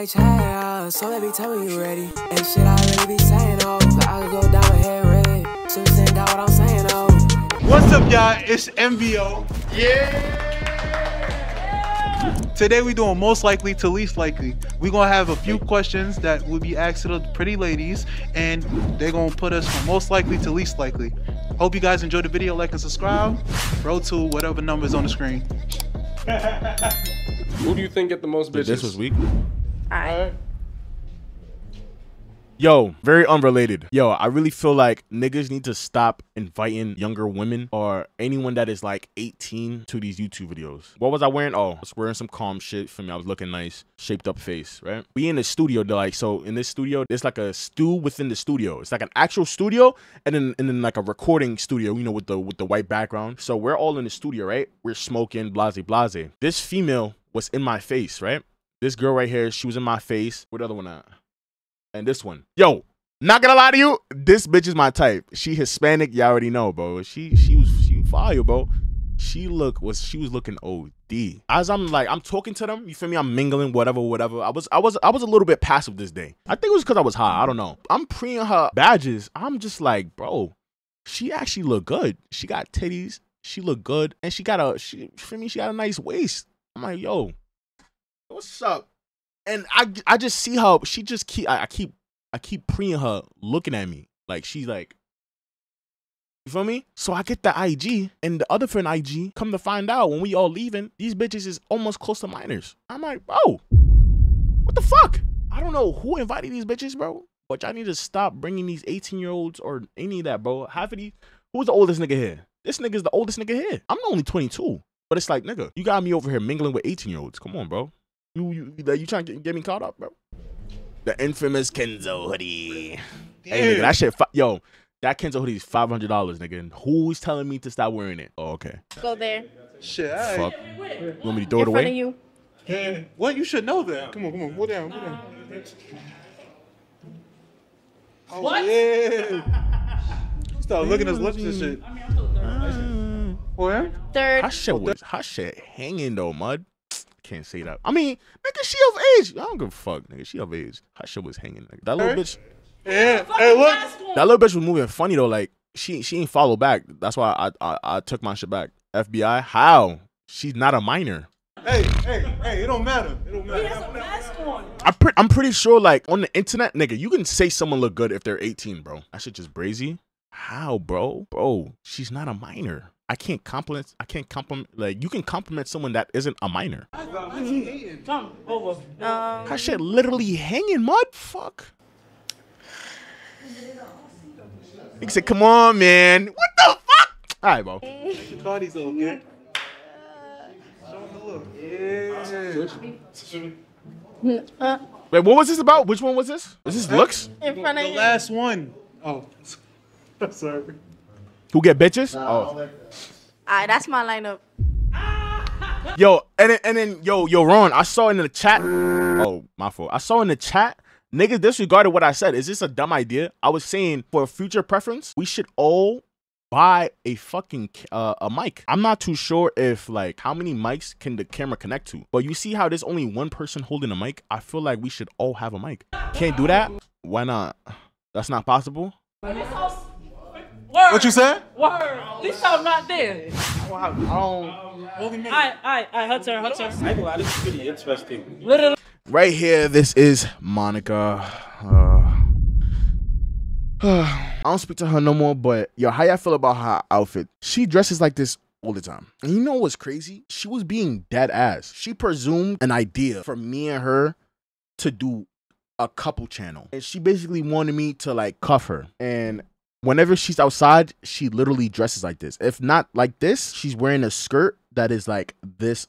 my child, so let me tell me you ready. And shit, I really be saying, oh, but I could go down with head red. So saying that what I'm saying, oh. What's up, y'all? It's MBO. Yeah! Today we doing most likely to least likely. We're gonna have a few questions that will be asked to the pretty ladies, and they're gonna put us from most likely to least likely. Hope you guys enjoyed the video. Like and subscribe. Roll to whatever number's on the screen. Who do you think get the most bitches? This was weak. Alright. Yo, very unrelated. Yo, I really feel like niggas need to stop inviting younger women or anyone that is like 18 to these YouTube videos. What was I wearing? Oh, I was wearing some calm shit for me. I was looking nice, shaped up face, right? We in the studio, they're like, so in this studio, it's like a stew within the studio. It's like an actual studio and then like a recording studio, you know, with the white background. So we're all in the studio, right? We're smoking, blase, blase. This female was in my face, right? This girl right here, she was in my face. Where the other one at? And this one, yo, not gonna lie to you, this bitch is my type. She Hispanic, you already know, bro. She was fire, bro. She was looking OD. As I'm like, I'm talking to them, you feel me? I'm mingling, whatever. I was a little bit passive this day. I think it was because I was high. I don't know. I'm preying her badges. I'm just like, bro, she actually look good. She got titties. She look good, and she got a, you feel me? She got a nice waist. I'm like, yo, what's up? And I just see how she just I keep preying her looking at me like she's like, you feel me? So I get the IG and the other friend IG. Come to find out, when we all leaving, these bitches is almost close to minors. I'm like, bro, what the fuck? I don't know who invited these bitches, bro. But y'all need to stop bringing these 18-year-olds or any of that, bro. Half of these, who's the oldest nigga here? This nigga's the oldest nigga here. I'm only 22, but it's like, nigga, you got me over here mingling with 18-year-olds. Come on, bro. You trying to get me caught up, bro? The infamous Kenzo hoodie. Damn. Hey, nigga, that shit, yo, that Kenzo hoodie is $500, nigga. And who's telling me to stop wearing it? Oh, okay. Go there. Shit, I fuck. You want me to throw it away? In front of you. Yeah. What? You should know that. Come on. Go down, go down. Oh, what? Yeah. Stop looking at us lips and shit. I mean, I'm still third. Where? Third. Her shit hanging, though, mud. Can't say that. I mean, nigga, she of age. I don't give a fuck, nigga. She of age. Her shit was hanging. Nigga. That little bitch. Yeah. Hey, look. That little bitch was moving funny though. Like she ain't follow back. That's why I took my shit back. FBI. How? She's not a minor. Hey. It don't matter. He has a mask on. I'm pretty sure like on the internet, nigga, you can say someone look good if they're 18, bro. That shit just brazy. How, bro? Bro, she's not a minor. I can't compliment, like, you can compliment someone that isn't a minor. Come over. That shit literally hanging, mud. Fuck. He said, come on, man. What the fuck? All right, bro. Cardi's over here. Show him the look. Yeah. Wait, what was this about? Which one was this? Is this looks? In front of you. The last one. Oh, I'm sorry. Who get bitches? Nah, oh. Alright, that's my lineup. Yo, and then yo, Ron, I saw in the chat. Oh, my fault. I saw in the chat, niggas disregarded what I said. Is this a dumb idea? I was saying for future preference, we should all buy a fucking a mic. I'm not too sure if like how many mics can the camera connect to. But you see how there's only one person holding a mic? I feel like we should all have a mic. Can't do that? Why not? That's not possible. Word. What you said? Word. At least I'm not there. I her turn. I ain't gonna lie, this is pretty interesting. Literally. Right here, this is Monica. I don't speak to her no more, but yo, how y'all feel about her outfit? She dresses like this all the time. And you know what's crazy? She was being dead ass. She presumed an idea for me and her to do a couple channel. And she basically wanted me to like cuff her. And whenever she's outside, she literally dresses like this. If not like this, she's wearing a skirt that is like this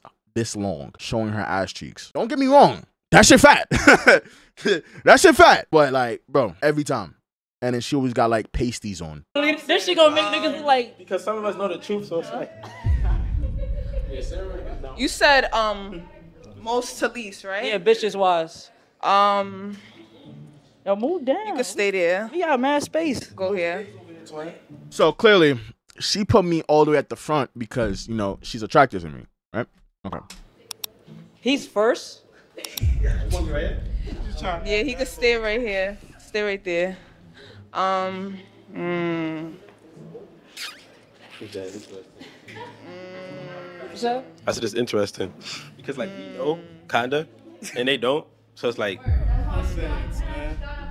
long, showing her ass cheeks. Don't get me wrong. That shit fat. That shit fat. But like, bro, every time. And then she always got like pasties on. Then she gonna make niggas look like... Because some of us know the truth, so it's like... You said most to least, right? Yeah, bitches was. Yo, move down. You can stay there. We got mad space. Go here. So clearly, she put me all the way at the front because, you know, she's attracted to me, right? Okay. He's first. Yeah, he could stay right here. Stay right there. So? I said it's interesting because like we know kinda, and they don't. So it's like. I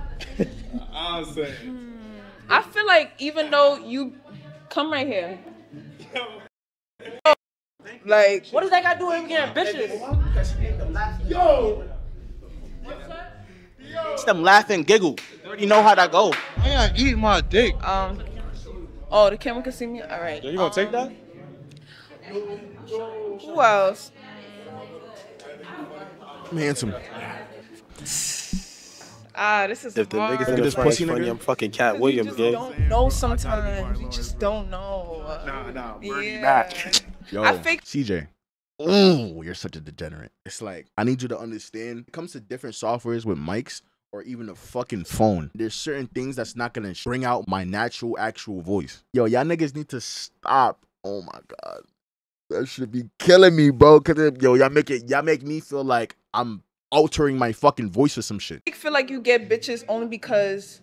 feel like even though you come right here, like what does that got to do with him getting bitches? Yo. What's that? It's them laugh and giggle. You already know how that go. Man, eat my dick. Oh, the camera can see me? All right. Yo, you gonna take that? Who else? I'm handsome. Ah, this is hard. If the niggas think this pussy funny, I'm fucking Cat Williams, gang. You just don't know sometimes. You just don't know. Nah. Bernie back. Yo, CJ. Oh, you're such a degenerate. It's like, I need you to understand, when it comes to different softwares with mics or even a fucking phone, there's certain things that's not going to bring out my natural, actual voice. Yo, y'all niggas need to stop. Oh my God. That should be killing me, bro. Because, yo, y'all make me feel like I'm altering my fucking voice or some shit. I feel like you get bitches only because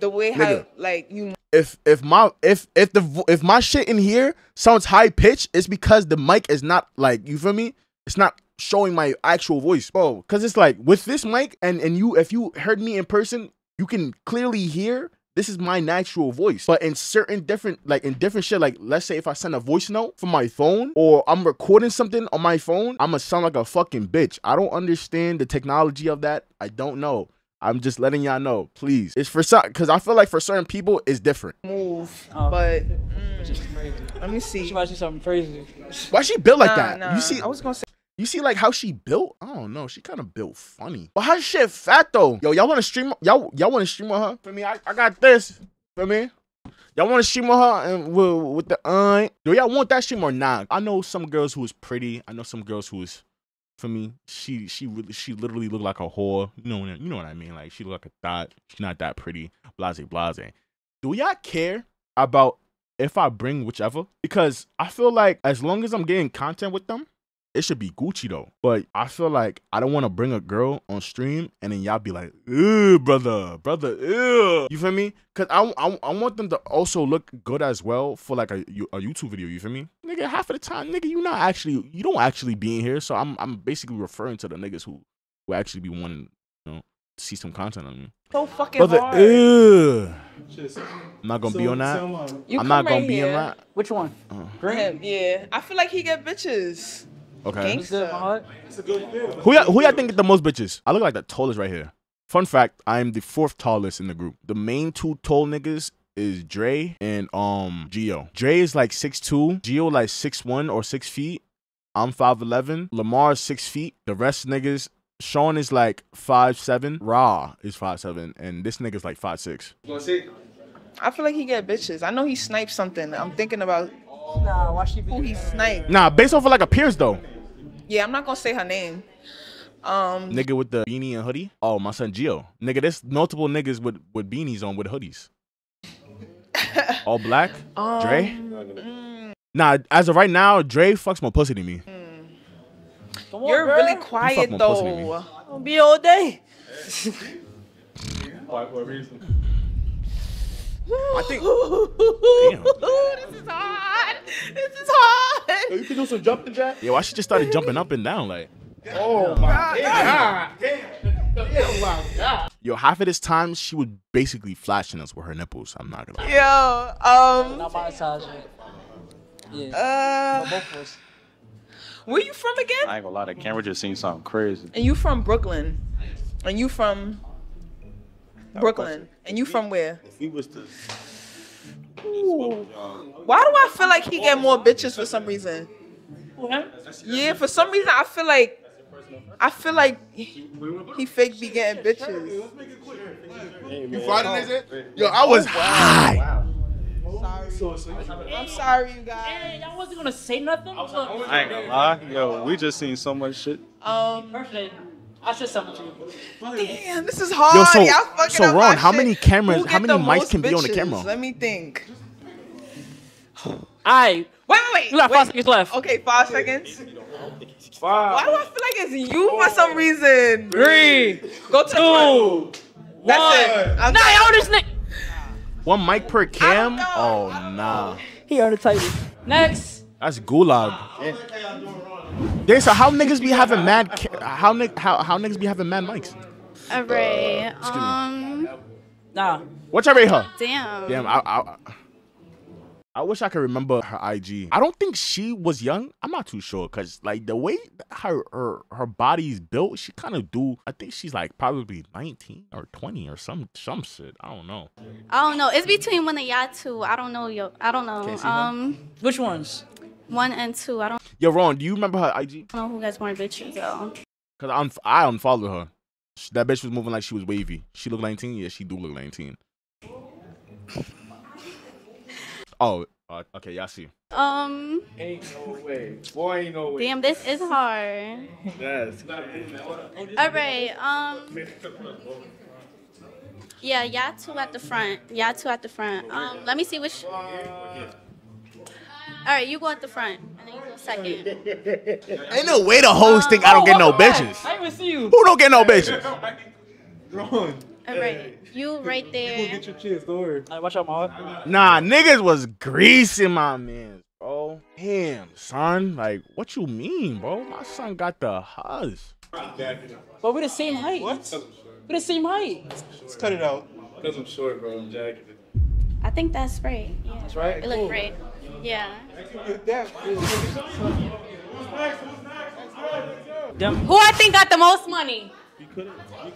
the way how, nigga, like, you... If my shit in here sounds high pitched, it's because the mic is not, like, you feel me? It's not showing my actual voice, bro. Cause it's like with this mic and you, if you heard me in person, you can clearly hear this is my natural voice. But in certain different, like in different shit, like let's say if I send a voice note from my phone or I'm recording something on my phone, I'm gonna sound like a fucking bitch. I don't understand the technology of that. I don't know. I'm just letting y'all know, please. It's for some, because I feel like for certain people, it's different. Move, but let me see. She might do something crazy. Why she built like that? Nah. You see, I was gonna say, you see like how she built. I don't know. She kind of built funny, but her shit fat though. Yo, y'all want to stream? Y'all want to stream with her? For me, I got this. For me, y'all want to stream with her and with the do y'all want that stream or not? I know some girls who is pretty. I know some girls who is. For me, she literally looked like a whore. You know what I mean? Like she looked like a thot. She's not that pretty. Blase, blase. Do y'all care about if I bring whichever? Because I feel like as long as I'm getting content with them, it should be Gucci though. But I feel like I don't want to bring a girl on stream and then y'all be like, ew, brother, ew. You feel me? Cause I want them to also look good as well for like a YouTube video. You feel me? Nigga, half of the time, nigga, you don't actually be in here. So I'm basically referring to the niggas who actually be wanting, you know, to see some content on me. So fucking brother, hard. Ew. I'm not gonna be on that. I'm not gonna be on that. Which one? Graham. Yeah, I feel like he get bitches. Okay. Who y'all think get the most bitches? I look like the tallest right here. Fun fact, I'm the 4th tallest in the group. The main two tall niggas is Dre and Gio. Dre is like 6'2", Gio like 6'1" or 6 feet. I'm 5'11", Lamar is 6 feet. The rest niggas, Sean is like 5'7", Ra is 5'7", and this nigga's like 5'6". I feel like he get bitches. I know he sniped something. I'm thinking about who he sniped. Nah, based off of like appearance though. Yeah, I'm not gonna say her name. Nigga with the beanie and hoodie. Oh, my son Gio. Nigga, there's multiple niggas with beanies on with hoodies. All black. Dre. Nah, as of right now, Dre fucks more pussy than me. You're really quiet though. I'll be all day. Why for a reason? I think. Damn. This is hard. This is hard. Yo, you can do some jumping jacks. Yeah, well, I should just started jumping up and down like. Oh my God. Damn. Yo, half of this time she was basically flashing us with her nipples. I'm not gonna lie. Yo, not my size. Yeah. Both of us. Where you from again? I ain't gonna lie. The camera just seen something crazy. And you from Brooklyn? And you from? Brooklyn. And you from where? If he was to... Why do I feel like he get more bitches for some reason? Yeah, for some reason I feel like he fake be getting bitches. You farting, is it? Yo, I was high. I'm sorry, you guys. Hey, I wasn't gonna say nothing. I ain't gonna lie. Yo, we just seen so much shit. I should send it to you. Damn, this is hard. Yo, so Ron, how many cameras, how many mics can be on the camera? Let me think. All right. Wait. You got 5 seconds left. Okay, 5 seconds. 5. Why do I feel like it's you for some reason? 3. Go to 2. The that's 1. It. I'm nah, I own this nigga. 1 mic per cam? Oh, nah. He on the title. Next. That's gulag. Yeah. So how niggas be having mad? How niggas be having mad mics? Array. Nah. What y'all rate her? Damn. Damn. I wish I could remember her IG. I don't think she was young. I'm not too sure because like the way her body's built, she kind of do. I think she's like probably 19 or 20 or some shit. I don't know. I don't know. It's between one of y'all two. I don't know. Yo, I don't know. Which ones? 1 and 2. I don't. You're wrong. Do you remember her IG? I don't know who guys want bitches though. Cause I unfollowed her. That bitch was moving like she was wavy. She looked 19. Yeah, she do look 19. Oh, okay, y'all see. Ain't no way. Boy, ain't no way. Damn, this is hard. Yes. All right, yeah, y'all two at the front. Y'all two at the front. Let me see which... All right, you go at the front. And then you go second. Ain't no way the hoes think I don't get no bitches. I even see you. Who don't get no bitches? All right, you right there. You gonna get your chance, don't worry. All right, watch out, my heart. Nah, niggas was greasing my man, bro. Damn, son. Like, what you mean, bro? My son got the huzz. But we're the same height. What? We're the same height. Let's cut it out. Because I'm short, bro. I'm jagged. I think that's right. Yeah. That's right? It looked great. Yeah. Who I think got the most money? You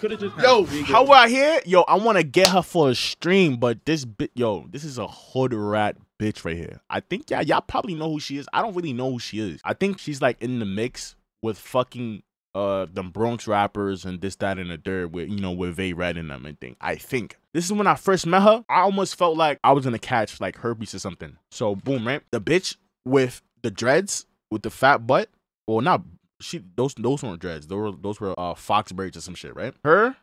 could have just. Yo, how we out here? Yo, I want to get her for a stream, but this bit, yo, this is a hood rat bitch right here. I think y'all probably know who she is. I don't really know who she is. I think she's like in the mix with fucking them Bronx rappers and this, that, and the third with, you know, with Vay Red and them and thing. I think this is when I first met her. I almost felt like I was gonna catch like herpes or something. So boom, right? The bitch with the dreads, with the fat butt, well, not. Those weren't dreads. Those were fox braids or some shit, right? Her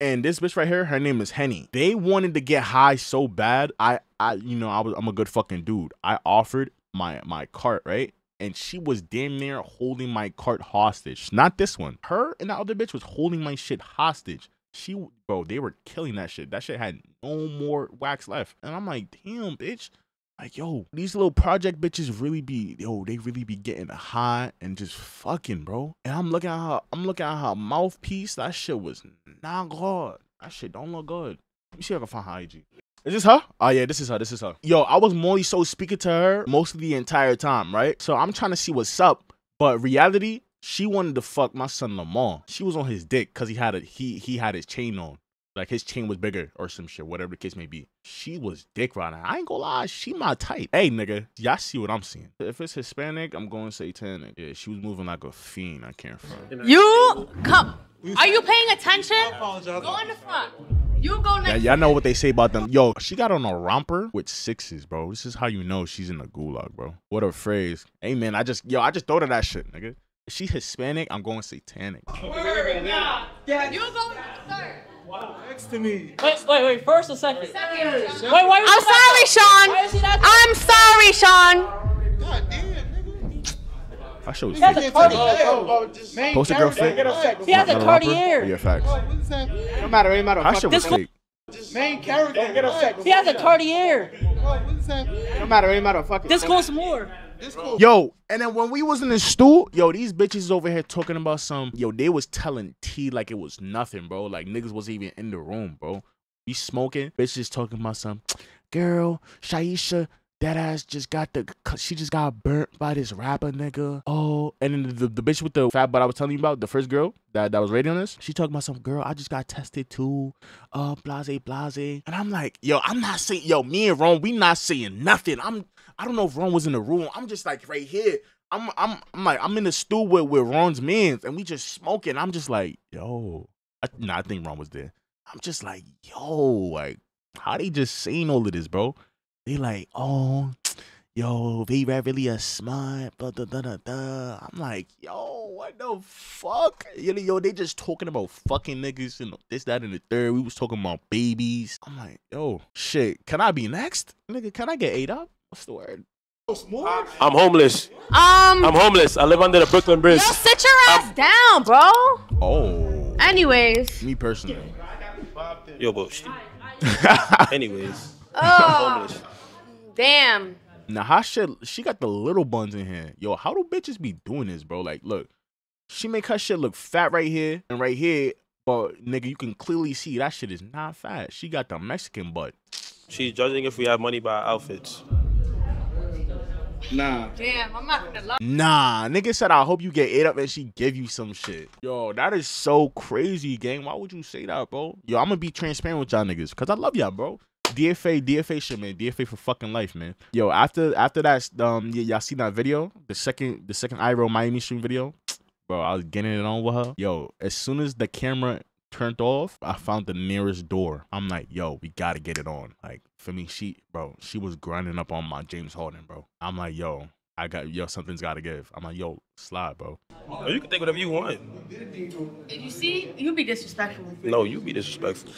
and this bitch right here, her name is Henny. They wanted to get high so bad. I'm a good fucking dude. I offered my cart, right? And she was damn near holding my cart hostage. Not this one. Her and the other bitch was holding my shit hostage. Bro, they were killing that shit. That shit had no more wax left. And I'm like, damn, bitch. Like, yo, these little project bitches really be, yo, they really be getting high and just fucking, bro. And I'm looking at her mouthpiece. That shit was not good. That shit don't look good. Let me see if I can find her IG. Is this her? Oh, yeah, this is her. Yo, I was morely so speaking to her most of the entire time, right? So I'm trying to see what's up. But reality, she wanted to fuck my son Lamar. She was on his dick because he had his chain on. Like, his chain was bigger or some shit, whatever the case may be. She was dick riding. I ain't gonna lie, she my type. Hey, nigga, y'all see what I'm seeing. If it's Hispanic, I'm going satanic. Yeah, she was moving like a fiend. I can't front. You come. Are you paying attention? I apologize. Go in the front. You go next. Y'all know what they say about them. Yo, she got on a romper with 6s, bro. This is how you know she's in the gulag, bro. What a phrase. Hey, man, I just thought of that shit, nigga. If she Hispanic, I'm going satanic. Word, nah. Yeah, you go third. Wow, next to me. Wait, first or second? Second. Wait, I'm sorry, Sean. I'm sorry, Sean. God damn, nigga. I showed you. He has a Cartier. Post a girl fake. He has a Cartier. Yeah, facts. No matter. I showed you. Main character. He has a Cartier. No matter. Fuck it. This costs more. Yo, and then when we was in the stool, yo, these bitches over here talking about some, yo, they was telling T like it was nothing, bro. Like niggas wasn't even in the room, bro. We smoking, bitches talking about some girl, Shaisha, that ass just got she just got burnt by this rapper nigga. Oh, and then the bitch with the fat butt I was telling you about, the first girl that was rating us, she talking about some girl, I just got tested too, blase. And I'm like, yo, I'm not saying, yo, me and Ron, we not saying nothing. I don't know if Ron was in the room. I'm just like right here. I'm like, I'm in the stew with Ron's mans and we just smoking. I'm just like, yo. I think Ron was there. I'm just like, yo, like, how they just saying all of this, bro? They like, oh, yo, they really a smart, blah, blah, blah, blah, blah. I'm like, yo, what the fuck? Yo, they just talking about fucking niggas and this, that, and the third. We was talking about babies. I'm like, yo, shit, can I be next? Nigga, can I get ate up? What's the word? I'm homeless. I'm homeless. I live under the Brooklyn Bridge. Yo, sit your ass down, bro. Oh. Anyways. Me personally. Yo, bullshit. Anyways. Oh. I'm homeless. Damn. Now, how she got the little buns in here. Yo, how do bitches be doing this, bro? Like, look. She make her shit look fat right here and right here. But, nigga, you can clearly see that shit is not fat. She got the Mexican butt. She's judging if we have money by our outfits. Nah. Damn, I'm not gonna lie. Nah, nigga said I hope you get ate up and she give you some shit. Yo, that is so crazy, gang. Why would you say that, bro? Yo, I'm gonna be transparent with y'all niggas because I love y'all, bro. DFA shit, man. DFA for fucking life, man. Yo, after that, y'all seen that video, the second IRO Miami stream video, bro. I was getting it on with her. Yo, as soon as the camera turned off, I found the nearest door. I'm like, yo, we gotta get it on. Like, for me, she was grinding up on my James Harden, bro. I'm like, yo, something's gotta give. I'm like, yo, slide, bro. Oh, you can think whatever you want. Did you see? You be disrespectful. No, you be disrespectful.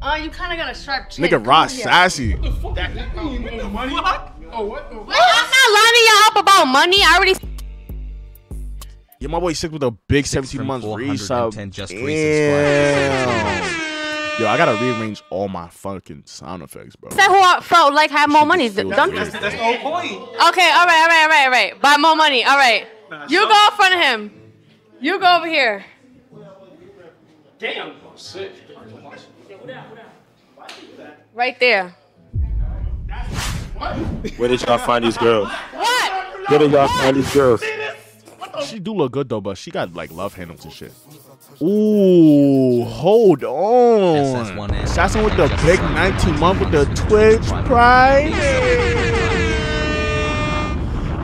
Oh, you kind of got a sharp chin. Nigga, Ross sassy. What the fuck? Oh, what the fuck? Wait, I'm not lining y'all up about money. I already. Yeah, my boy sick with a big 17-month resub. Yo, I gotta rearrange all my fucking sound effects, bro. Said who felt like had more money. That's the whole point. Okay, all right. Buy more money. All right. You go in front of him. You go over here. Damn, sick. Right there. Where did y'all find these girls? What? Where did y'all find these girls? She do look good though, but she got like love handles and shit. Ooh, hold on. Assassin with the big 19-month with the Twitch Prime.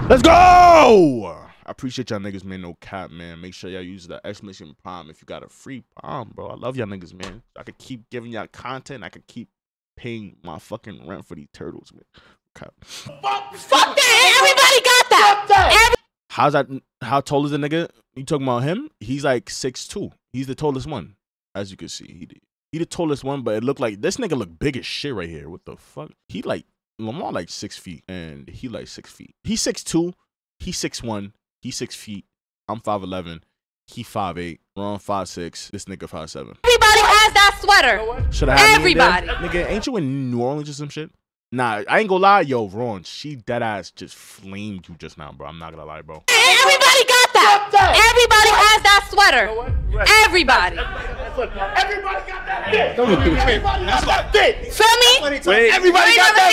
Let's go! I appreciate y'all niggas, man. No cap, man. Make sure y'all use the exclamation prime if you got a free prime, bro. I love y'all niggas, man. I could keep giving y'all content. I could keep paying my fucking rent for these turtles, man. Cap. Fuck that! Everybody got that. How's that? How tall is the nigga? You talking about him? He's like 6'2". He's the tallest one, as you can see. He the tallest one, but it looked like this nigga look big as shit right here. What the fuck? He like Lamar like 6 feet, and he like 6 feet. He's 6'2". He's 6'1". He's 6 feet. I'm 5'11". He 5'8". Ron 5'6". This nigga 5'7". Everybody has that sweater. Should I have everybody? Nigga, ain't you in New Orleans or some shit? Nah, I ain't gonna lie, yo, Ron, she dead ass just flamed you just now, bro. I'm not gonna lie, bro. Everybody got that. Everybody has that sweater. Everybody. Everybody got that fit. Everybody got that fit. Feel me? Wait. Everybody got that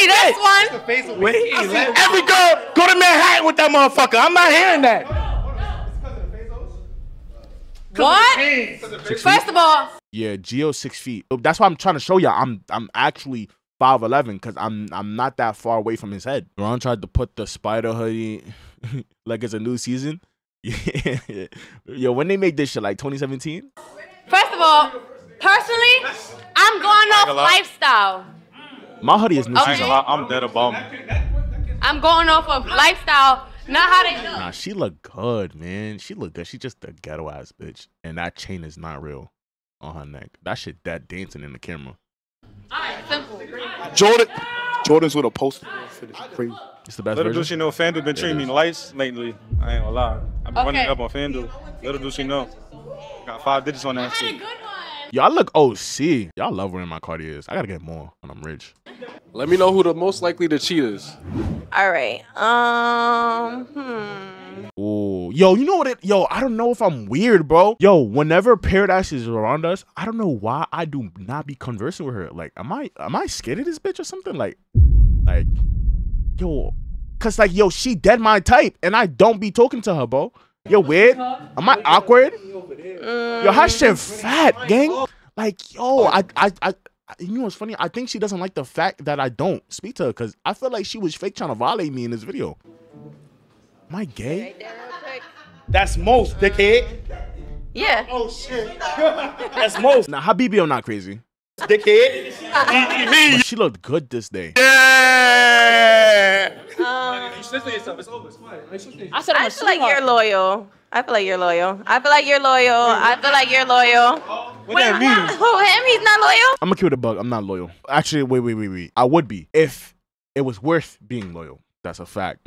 fit. This one. Wait. Every girl go to Manhattan with that motherfucker. I'm not hearing that. What? First of all. Yeah, Geo 6 feet. That's why I'm trying to show y'all. I'm actually 5'11", cause I'm not that far away from his head. Ron tried to put the spider hoodie like it's a new season. Yeah, yo, when they make this shit like 2017. First of all, personally, I'm going off lifestyle. My hoodie is new season. I'm dead a bum. I'm going off of lifestyle, not how they look. Nah, she look good, man. She look good. She just a ghetto ass bitch, and that chain is not real on her neck. That shit, that dancing in the camera. Simple. Jordan's with a poster. It's the best. Little do she know, Fanduel been treating me nice lately. I ain't gonna lie. I've been running up on Fanduel. Little do she know, got 5 digits on that shit. Y'all look OC. Y'all love wearing my Cartiers. I gotta get more when I'm rich. Let me know who the most likely to cheat is. All right. Oh, yo, you know what? Yo, I don't know if I'm weird, bro. Yo, whenever Paradise is around us, I don't know why I do not be conversing with her. Like, am I scared of this bitch or something? Like, yo, cause like, yo, she dead my type, and I don't be talking to her, bro. Yo, weird? Am I awkward? Yo, her shit fat, gang. Like, yo, you know what's funny? I think she doesn't like the fact that I don't speak to her, cause I feel like she was fake trying to violate me in this video. Am I gay? That's most, dickhead. Yeah. Oh, shit. That's most. Nah, her BBL not crazy. Dickhead. She looked good this day. Yeah. I feel like you're loyal. What that mean? Who, him? He's not loyal? I'm gonna kill the bug. I'm not loyal. Actually, wait. I would be if It was worth being loyal. That's a fact.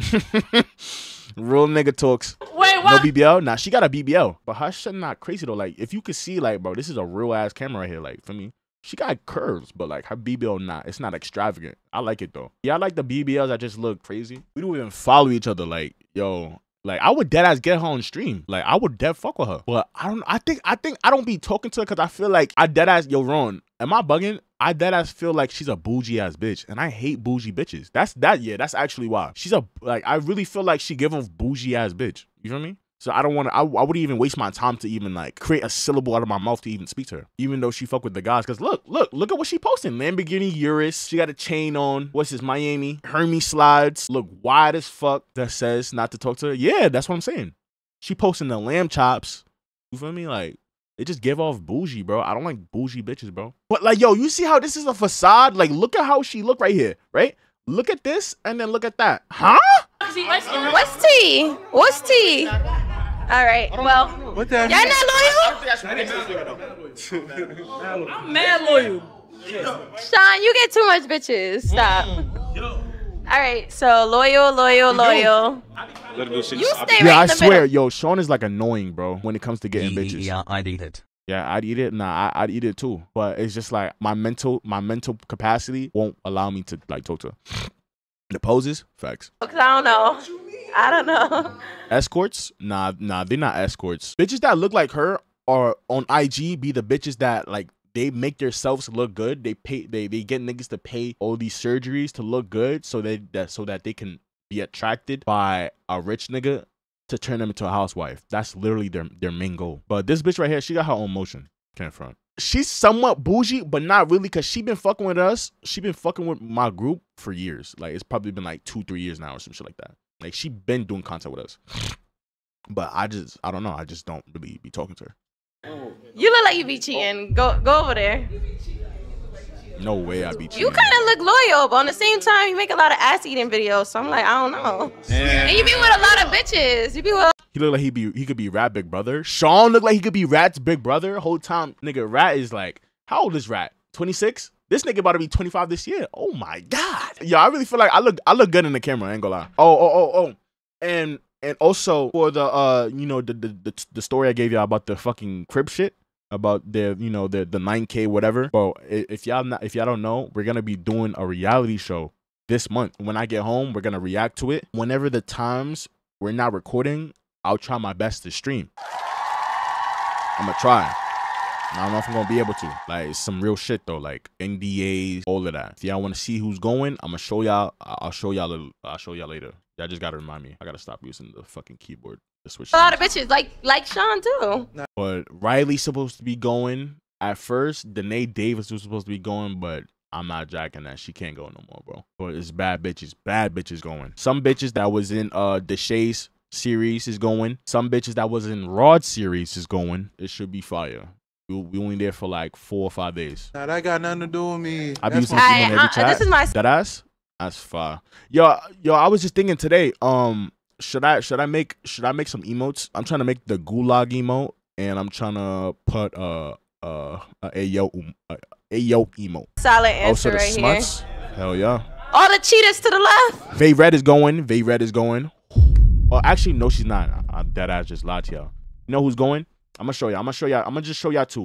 Real nigga talks. Wait, what? No BBL? Nah, she got a BBL. But her shit not crazy though. Like, if you could see, like, bro, this is a real ass camera right here. Like, for me, she got curves, but like her BBL not. It's not extravagant. I like it though. Yeah, I like the BBLs that just look crazy. We don't even follow each other. Like, yo, like I would dead ass get her on stream. Like I would dead fuck with her. But I don't. I think I don't be talking to her because I feel like I dead ass. Yo, Ron, am I bugging? I dead ass feel like she's a bougie ass bitch, and I hate bougie bitches. That's that. Yeah, that's actually why she's a like. I really feel like she give off bougie ass bitch. You feel me? So I don't want to. I wouldn't even waste my time to even like create a syllable out of my mouth to even speak to her, even though she fuck with the guys. Cause look at what she posting: Lamborghini Urus. She got a chain on. What's this? Miami Hermes slides. Look wide as fuck. That says not to talk to her. Yeah, that's what I'm saying. She posting the lamb chops. You feel me? Like. It just gave off bougie, bro. I don't like bougie bitches, bro. But like, yo, you see how this is a facade? Like, look at how she look right here, right? Look at this and then look at that. Huh? What's tea? What's tea? All right, well, y'all not loyal? I'm mad loyal. Sean, you get too much bitches. Stop. All right, so loyal. You stay right yeah, I in the swear, middle. Yo, Sean is like annoying, bro, when it comes to getting bitches. Yeah, I'd eat it. Yeah, I'd eat it. Nah, I'd eat it too. But it's just like my mental capacity won't allow me to like talk to her. The poses, facts. Cause I don't know. I don't know. Escorts? Nah, they're not escorts. Bitches that look like her are on IG be the bitches that like. They make themselves look good. They pay. They get niggas to pay all these surgeries to look good, so that they can be attracted by a rich nigga to turn them into a housewife. That's literally their main goal. But this bitch right here, she got her own motion. Can't front. She's somewhat bougie, but not really, cause she been fucking with us. She been fucking with my group for years. Like it's probably been like 2-3 years now or some shit like that. Like she been doing content with us. But I don't know. I just don't really be talking to her. You look like you be cheating. Go over there. No way I be cheating. You kind of look loyal, but on the same time, you make a lot of ass eating videos. So I'm like, I don't know. Damn. And you be with a lot of bitches. You be with. He look like he could be Rat Big Brother. Sean look like he could be Rat's Big Brother. Whole time, nigga, Rat is like, how old is Rat? 26. This nigga about to be 25 this year. Oh my god. Yo, I really feel like I look good in the camera. I ain't gonna lie. Oh. And also for the you know the story I gave y'all about the fucking crib shit about the you know the 9K whatever. Bro, if y'all don't know, we're gonna be doing a reality show this month. When I get home, we're gonna react to it. Whenever the times we're not recording, I'll try my best to stream. I'm gonna try. I don't know if I'm gonna be able to. Like it's some real shit though, like NDAs, all of that. If y'all wanna see who's going, I'm gonna show y'all. I'll show y'all later. Y'all just gotta remind me. I gotta stop using the fucking keyboard to switch. A lot of bitches like Sean too. But Riley's supposed to be going at first. Danae Davis was supposed to be going, but I'm not jacking that. She can't go no more, bro. But it's bad bitches going. Some bitches that was in Deshay's series is going. Some bitches that was in Rod's series is going. It should be fire. We only there for like 4 or 5 days. Nah, that got nothing to do with me. I be using every chat. This is my that ass. That's fire. Yo, I was just thinking today, should I make some emotes? I'm trying to make the gulag emote and I'm trying to put a yo emote. Solid answer also, the right smuts. Here. Hell yeah. All the cheaters to the left. Vay Red is going. Well, actually no she's not. That ass just lied to y'all. You know who's going? I'm gonna show y'all two. I'm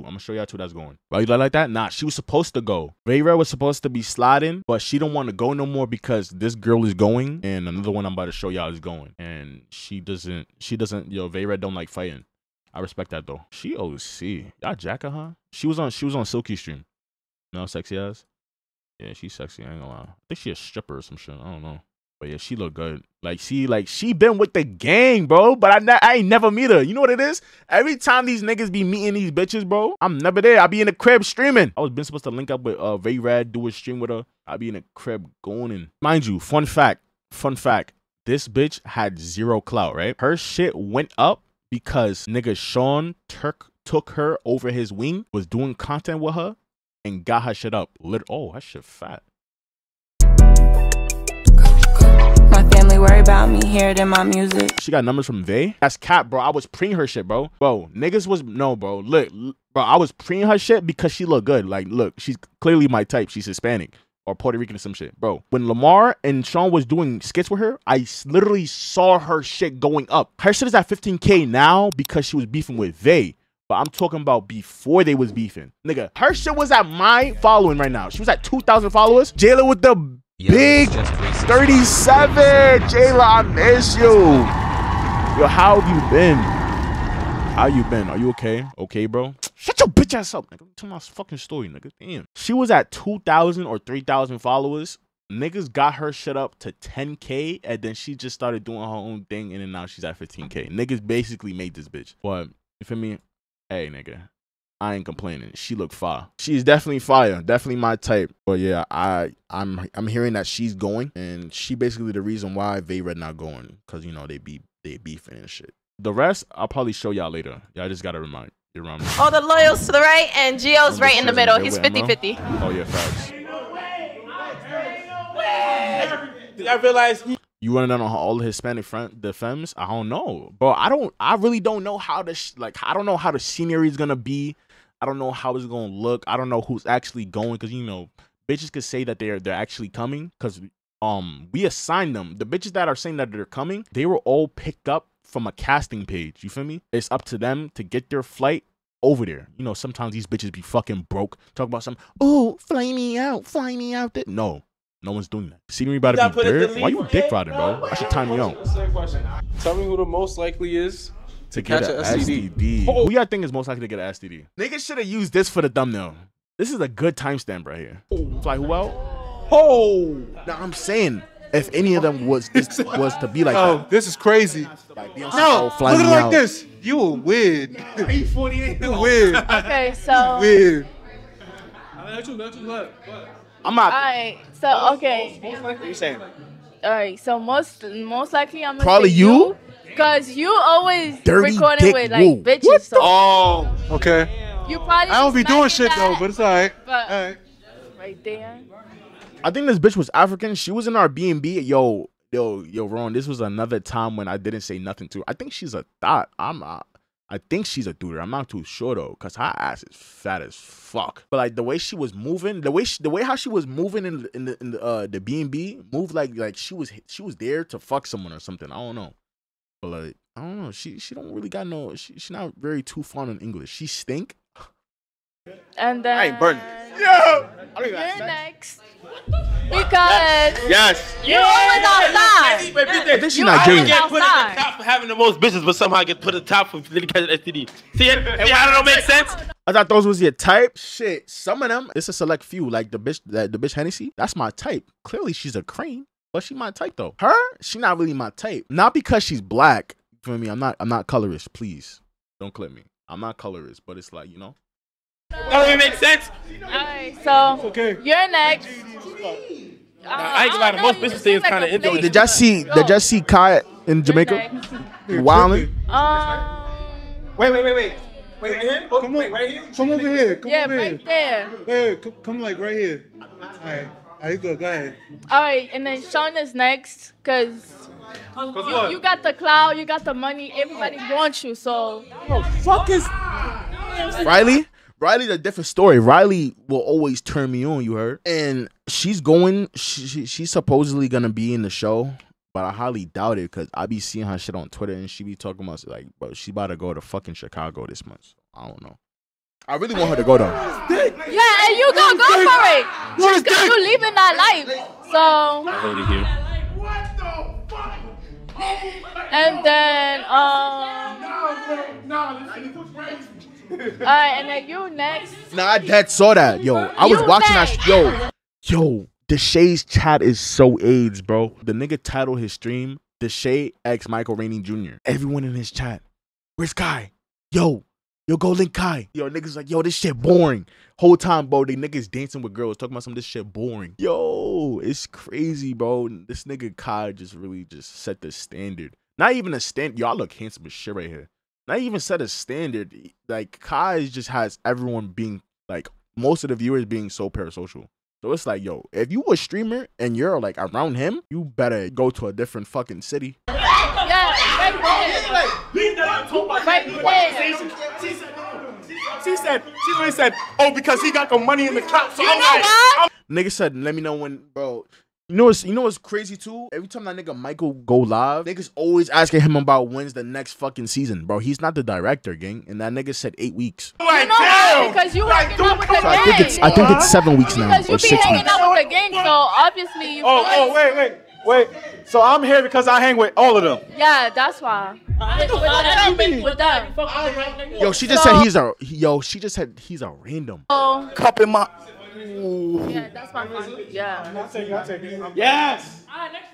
gonna show y'all two that's going. Why you like that? Nah, she was supposed to go. Ray Ray was supposed to be sliding, but she don't want to go no more because this girl is going and another one I'm about to show y'all is going. And she doesn't, yo, Ray Red don't like fighting. I respect that though. She OC. Y'all jack her, huh? She was on Silky Stream. No sexy ass? Yeah, she's sexy, I ain't gonna lie. I think she a stripper or some shit. I don't know. But yeah, she look good. Like she been with the gang, bro. But I ain't never meet her. You know what it is? Every time these niggas be meeting these bitches, bro, I'm never there. I be in the crib streaming. I was been supposed to link up with Ray Rad, do a stream with her. I be in the crib going in. Mind you, fun fact. This bitch had zero clout, right? Her shit went up because nigga Sean Turk took her over his wing, was doing content with her, and got her shit up. Oh, that shit fat. Family worry about me, hear it in my music. She got numbers from Vay. That's cap, bro. I was preying her shit, bro. Bro, niggas was no, bro. Look, bro, I was preying her shit because she look good. Like, look, she's clearly my type. She's Hispanic. or Puerto Rican or some shit. Bro, when Lamar and Sean was doing skits with her, I literally saw her shit going up. Her shit is at 15K now because she was beefing with They. But I'm talking about before they was beefing. Nigga, her shit was at my following right now. She was at 2,000 followers. Jayla with the big 37. Jayla, I miss you. Yo, how have you been? How you been? Are you okay? Okay, bro? Shut your bitch ass up, nigga. Tell my fucking story, nigga. Damn. She was at 2,000 or 3,000 followers. Niggas got her shit up to 10K, and then she just started doing her own thing, and then now she's at 15K. Niggas basically made this bitch. But, you feel me? Hey, nigga, I ain't complaining. She look fire. She's definitely fire. Definitely my type. But yeah, I'm hearing that she's going, and she basically the reason why They Red not going, because, you know, they beefing and shit. The rest, I'll probably show y'all later. Y'all just gotta remind. You're wrong. Oh, the Loyals to the right, and Gio's right in the middle. He's 50-50. Oh, yeah, facts. Did I realize he... You running down on all the Hispanic front, the femmes? I don't know, bro. I really don't know how the I don't know how the scenery is gonna be. I don't know how it's gonna look. I don't know who's actually going, because, you know, bitches could say that they're actually coming, because we assigned them. The bitches that are saying that they're coming, they were all picked up from a casting page. You feel me? It's up to them to get their flight over there. You know, sometimes these bitches be fucking broke. Talk about some, oh, fly me out there. No. No one's doing that. Scenery about to be dirt. Why you dick riding, bro? I should time you out. Tell me who the most likely is to catch an STD. Who y'all think is most likely to get an STD? Niggas should have used this for the thumbnail. This is a good timestamp right here. Fly who out? Oh! Now I'm saying, if any of them was to be like, oh, that. This is crazy. Like, no, fly look at it like this. You were weird. You weird. Okay, so. Weird. I'm out. All right, so, okay. Most likely, you're saying. All right, so most likely I'm going to probably you? Because you always recording with, like, bitches. What the? Oh, okay. You probably I don't be doing shit, though, but it's all right. But, all right. Right there. I think this bitch was African. She was in our B&B. Yo, Ron, this was another time when I didn't say nothing to her. I think she's a thot. I think she's a dude. I'm not too sure, though, because her ass is fat as fuck. But, like, the way she was moving, the way how she was moving in the B&B, moved like she was there to fuck someone or something. I don't know. But, like, I don't know. She don't really got no, she's not very too fond in English. She stink. And then... I ain't burning. Yeah. You're next. Because yes, you always outside. I think she's Nigerian. Get put at the top for having the most business, but somehow get put at the top for really catching STD. See how that don't make sense? I thought those was your type. Shit, some of them. It's a select few. Like the bitch Hennessy. That's my type. Clearly, she's a crane, but she my type though. Her, she not really my type. Not because she's black. For me, I'm not colorist. Please don't clip me. I'm not colorist, but it's like, you know. That don't even make sense. All right, so okay. You're next. I ain't about most business things kind of interesting. Did y'all see Kai in Jamaica? Wildin'. Wait here. Come on, right here. Come over here. Come over here. Yeah, right there. Hey, come like right here. All right, you go. Go ahead. All right, and then Sean is next, cause. You got the cloud, you got the money, everybody wants you. So. Oh, fuck is. Riley. Riley's a different story. Riley will always turn me on, you heard? And she's going, she's supposedly going to be in the show, but I highly doubt it because I be seeing her shit on Twitter and she be talking about, like, bro, she about to go to fucking Chicago this month. So I don't know. I really want her to go, though. Yeah, and you going to go for it. She's going to live in that life. So. What the fuck? And then, Alright, and then you next. Nah, I dead saw that, yo. I was watching that. Yo, DeShay's chat is so AIDS, bro. The nigga titled his stream DeShay X Michael Rainey Jr. Everyone in his chat, where's Kai? Yo, go link Kai. Yo, niggas like, yo, this shit boring. Whole time, bro, they niggas dancing with girls, talking about some of this shit boring. Yo, it's crazy, bro. This nigga Kai just really just set the standard. Not even a standard. Y'all look handsome as shit right here. Not even set a standard. Like, Kai just has everyone being, like, most of the viewers being so parasocial. So it's like, yo, if you a streamer and you're, like, around him, you better go to a different fucking city. Yeah, right there. Right there. She said, oh, because he got the money in the clout. So I'm like, nigga said, let me know when, bro. You know what's crazy too? Every time that nigga Michael go live, niggas always asking him about when's the next fucking season, bro. He's not the director, gang. And that nigga said 8 weeks. Like, damn. Because you hanging out with the gang. I think it's 7 weeks now, or 6 weeks. Because you be hanging out with the gang, so obviously you. Oh, wait. So I'm here because I hang with all of them. Yeah, that's why. With that. Yo, she just said he's a random. Cup in my. Ooh. Yeah, that's my point. Yeah. I'll take it. Yes. All right, next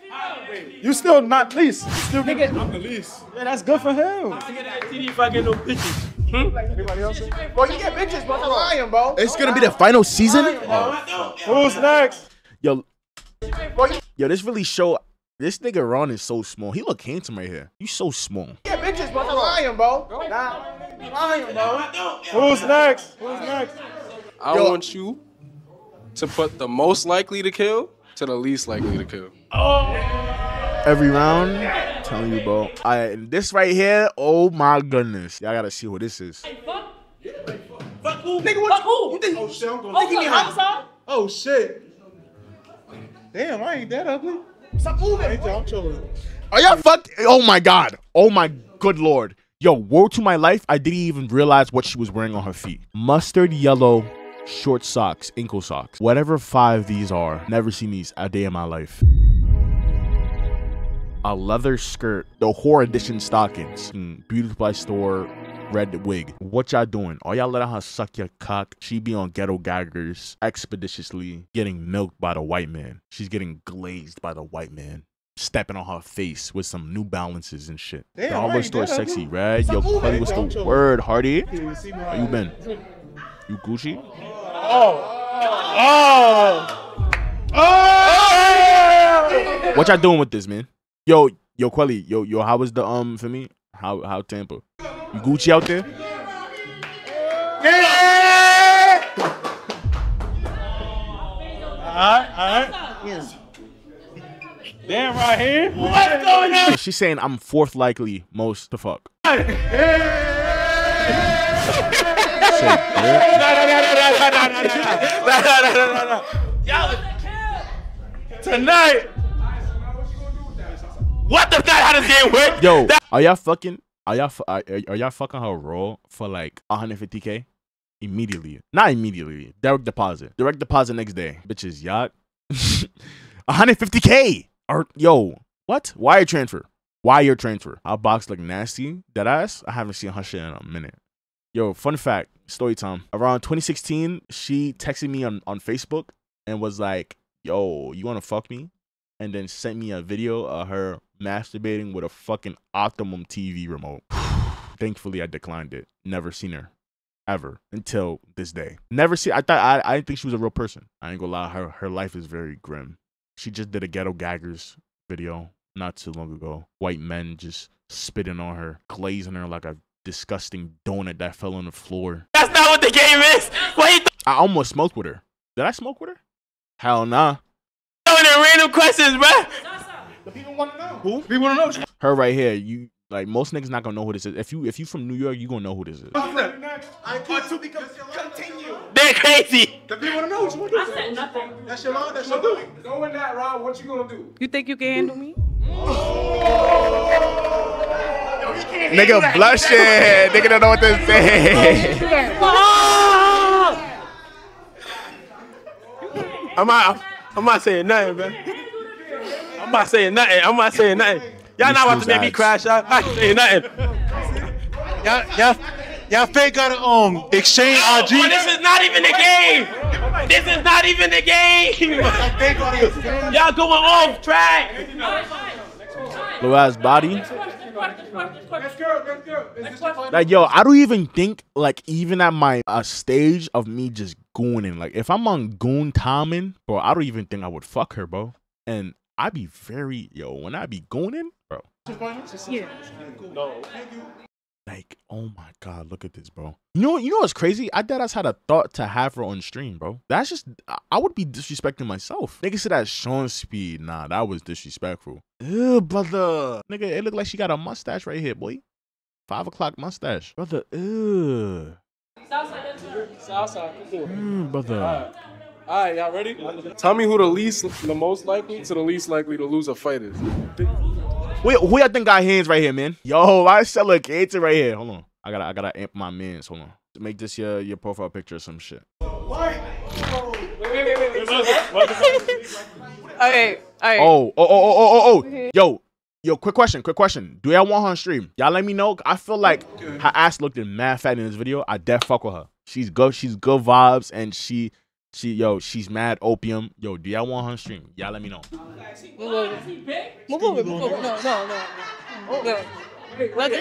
video. You still not least. I'm the least. Yeah, that's good for him. I get that TD if I get no bitches. Like everybody else. Bro, you get bitches, bro. I'm lying, bro. It's gonna be the final season. Oh. Who's next? Yo, this really show. This nigga Ron is so small. He look handsome right here. You so small. Yeah, bitches, bro. I'm lying, bro. Who's next? I want you to put the most likely to kill to the least likely to kill. Oh. Every round, I'm telling you, bro. This right here, oh my goodness. Y'all gotta see who this is. Hey, fuck. Yeah, like, fuck who? Nigga, what? Fuck who? You think? Oh shit, I'm gonna. Oh, you mean homicide? Oh shit. Damn, I ain't that ugly. Stop moving. I'm chilling. Are y'all fucked? Oh my god. Oh my good lord. Yo, woe to my life. I didn't even realize what she was wearing on her feet. Mustard yellow. Short socks, ankle socks, whatever 5 these are. Never seen these a day in my life. A leather skirt, the horror edition stockings, beauty supply store, red wig. What y'all doing? All y'all letting her suck your cock. She be on Ghetto Gaggers, expeditiously getting milked by the white man. She's getting glazed by the white man. Stepping on her face with some New Balances and shit. Damn, the hardware store sexy, right? Yo, Cuddy, what's the word, Hardy? How you been? You Gucci? Oh! What y'all doing with this, man? Yo, Quelly, yo, how was the for me? How Tampa? You Gucci out there? Yeah! All right. Damn, right here. What's going on? She's saying I'm 4th likely most to fuck. No. Tonight. What the fuck? How does it work? Yo, are y'all fucking? Are y'all fucking her raw for like 150K? Immediately. Not immediately. Direct deposit. Direct deposit next day. Bitches yacht. 150K. Yo, what? Wire transfer. Wire transfer. Our box look nasty. That ass. I haven't seen her shit in a minute. Yo, fun fact, story time. Around 2016, she texted me on Facebook and was like, yo, you want to fuck me? And then sent me a video of her masturbating with a fucking Optimum TV remote. Thankfully, I declined it. Never seen her. Ever. Until this day. Never seen. I didn't think she was a real person. I ain't gonna lie. Her life is very grim. She just did a Ghetto Gaggers video not too long ago. White men just spitting on her, glazing her like a disgusting donut that fell on the floor. That's not what the game is. Wait, I almost smoked with her. Did I smoke with her? Hell nah. Throwing in random questions, bro. The people want to know. Who? People want to know. Her right here. You like most niggas not gonna know who this is. If you from New York, you gonna know who this is. I want to continue. They're crazy. The people want to know what you want to do. I said nothing. That's your law. That's your do. Going that route, what you gonna do? You think you can handle me? Oh. Nigga blushing. Nigga don't know what to say. I'm not saying nothing, man. I'm not saying nothing. Y'all not about to make me crash out. I'm not saying nothing. Y'all fake gotta exchange IG. Yo, this is not even the game. This is not even the game. Y'all going off track. Little ass body. Let's go. Like, yo, I don't even think, like, even at my stage of me just gooning, like, if I'm on goon timing, bro, I don't even think I would fuck her, bro. And I be very, yo, when I be gooning, bro. Yeah. No. Like, oh my god, look at this, bro. You know what's crazy? I deadass had a thought to have her on stream, bro. That's just, I would be disrespecting myself. Nigga said that Sean Speed. Nah, that was disrespectful. Ew, brother. Nigga, it looked like she got a mustache right here, boy. 5 o'clock mustache. Brother, ew. Southside. But all right, y'all ready? Tell me who the most likely to the least likely to lose a fight is. We I think got hands right here, man. Yo, I sell a kid right here. Hold on, I gotta amp my mans. Hold on, make this your profile picture or some shit. What? All right. Oh. Yo, quick question. Do y'all want her on stream? Y'all let me know. I feel like her ass looked mad fat in this video. I def fuck with her. She's good vibes, and she's mad opium. Yo, do y'all want her on stream? Y'all let me know. Move over. No. Let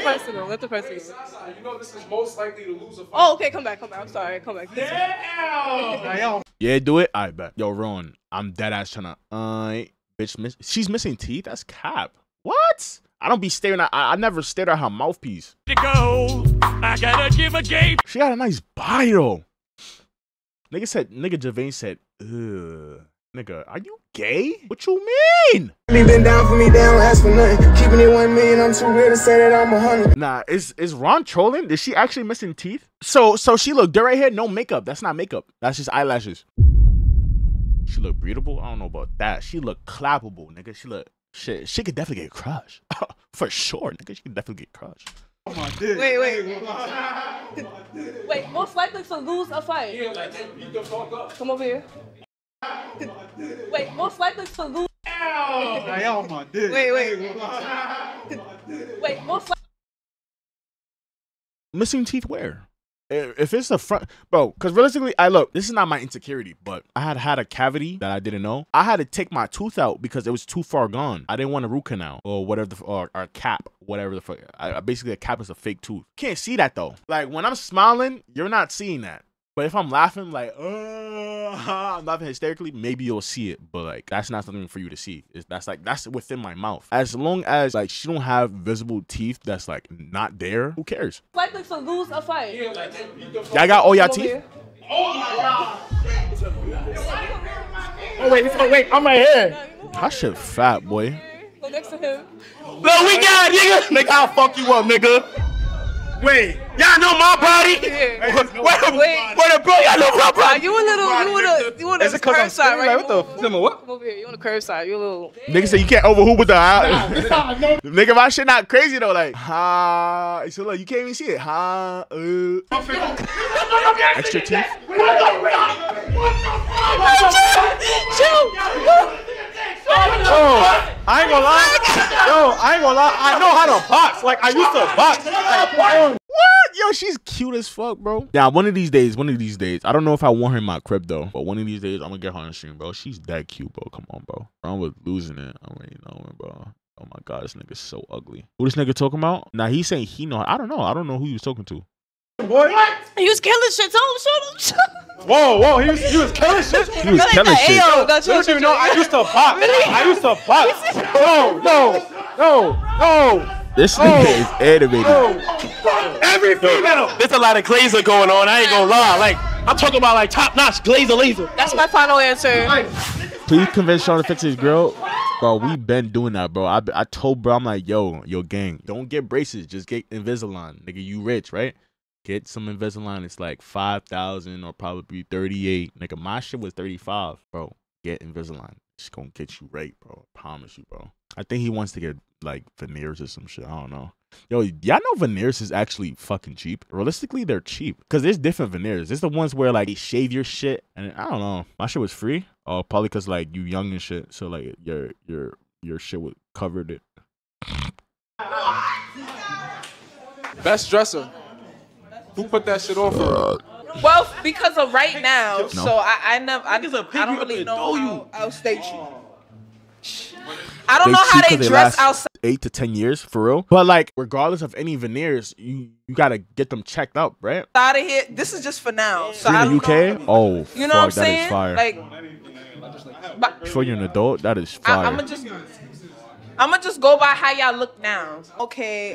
the person. You know this is most likely to lose a fight. Oh, okay, come back. I'm sorry, come back. Damn. Yeah, do it. I bet. Yo, Ron, I'm dead ass trying to. Bitch, she's missing teeth. That's cap. What? I don't be staring at. I never stared at her mouthpiece. I gotta give a game. She got a nice bio. Nigga Javane said, ugh. Nigga, are you gay? What you mean? Really been down for me, they don't ask for nothing. Keeping it 1 million, I'm too real to say that I'm 100. Nah, is Ron trolling? Is she actually missing teeth? So she look dirty right here, no makeup. That's not makeup. That's just eyelashes. She look breathable? I don't know about that. She look clappable, nigga. She look shit. She could definitely get crushed. For sure, nigga. She could definitely get crushed. Oh my dick. Wait. Wait, most likely to lose a fight. Yeah, like you the fuck up. Come over here. Wait, most likely to lose. Ow! My dick. Wait. Wait, most likely. Missing teeth where? If it's the front, bro, because realistically, this is not my insecurity, but I had a cavity that I didn't know. I had to take my tooth out because it was too far gone. I didn't want a root canal or whatever, or a cap, whatever the fuck. Basically, a cap is a fake tooth. Can't see that though. Like when I'm smiling, you're not seeing that. But if I'm laughing, like, I'm laughing hysterically, maybe you'll see it. But like, that's not something for you to see. That's within my mouth. As long as like she don't have visible teeth, that's like not there. Who cares? Likely to lose a fight. Yeah, like, y'all got all y'all teeth. Oh my god. Oh wait, I'm right here. That shit fat, boy. Go next to him. No, we got it, nigga. Nigga, I'll fuck you up, nigga. Wait, y'all know my body? Yeah. Wait, bro, y'all know my body? You want a curbside, right? What? Come over here, you want a curbside, you a little... Nigga said you can't overhoop with the eye. Nigga, my shit not crazy though, like, ha, so look, you can't even see it, ha, Extra teeth? What the fuck? I ain't gonna lie. I know how to box. Like, I used to box. Like, what? Yo, she's cute as fuck, bro. Now, one of these days, I don't know if I want her in my crib, though. But one of these days, I'm gonna get her on stream, bro. She's that cute, bro. Come on, bro. I'm with losing it. I already know, bro. Oh, my God. This nigga's so ugly. Who this nigga talking about? Nah, he's saying he know. I don't know. I don't know who he was talking to. What? He was killing shit. Tell him. Whoa. He was killing shit. He was killing shit. No, I used to box. Really? I used to box. No. This nigga is animated. No. Every female. There's a lot of glazer going on. I ain't gonna lie. Like, I'm talking about like top notch glazer. That's my final answer. Please convince Sean to fix his grill. Bro, we been doing that, bro. I told bro, I'm like, yo, gang, don't get braces. Just get Invisalign. Nigga, you rich, right? Get some Invisalign. It's like 5,000 or probably 38. Nigga, my shit was 35, bro. Get Invisalign. It's gonna get you right, bro. I promise you, bro. I think he wants to get like veneers or some shit. I don't know. Yo, y'all know veneers is actually fucking cheap. Realistically, they're cheap because there's different veneers. There's the ones where like they shave your shit, and I don't know. My shit was free. Oh, probably cause like you young and shit. So like your shit was covered it. Best dresser. Who put that shit on for? Well, because of right now, no. So I don't really know how outstate you. I don't know how they dress outside. 8 to 10 years, for real. But like, regardless of any veneers, you gotta get them checked up, right? Out of here. This is just for now. So in the UK, oh, you know what I'm saying? That is fire. Like, before you're an adult, that is fire. I'm gonna just go by how y'all look now. Okay.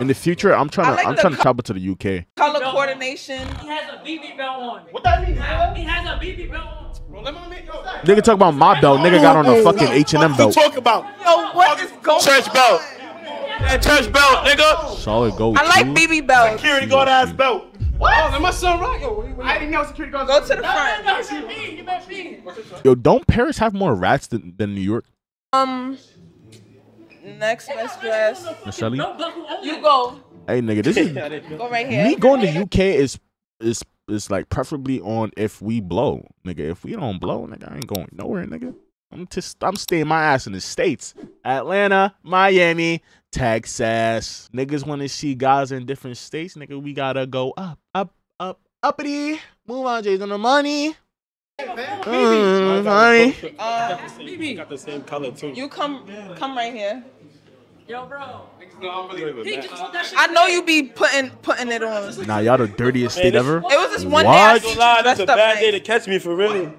In the future, I'm trying to travel to the UK. Color coordination. He has a BB belt on. What that mean? He has a BB belt on. Bro, let me make your side. Nigga talk about my belt. Nigga got on a fucking H&M belt. What you talk about? Yo, what is going on? Church belt. That church belt, nigga. Solid gold. I like BB belt. Security guard ass belt. What? Oh, let my son rock. Yo, wait. I didn't know security guards. Go to the front. No, yo, don't Paris have more rats than New York? Next best dress. Michelle, you go. Hey, nigga, this is go right here. Me going to UK is like preferably on if we blow, nigga. If we don't blow, nigga, I ain't going nowhere, nigga. I'm staying my ass in the States. Atlanta, Miami, Texas. Niggas want to see guys in different states, nigga. We gotta go up, up, up, uppity. Move on, Jay's on the money. I got the same color too. You come right here. Yo, bro. I know you be putting it on. Nah, y'all the dirtiest state ever. It was just one day. That's a bad day to catch me for real.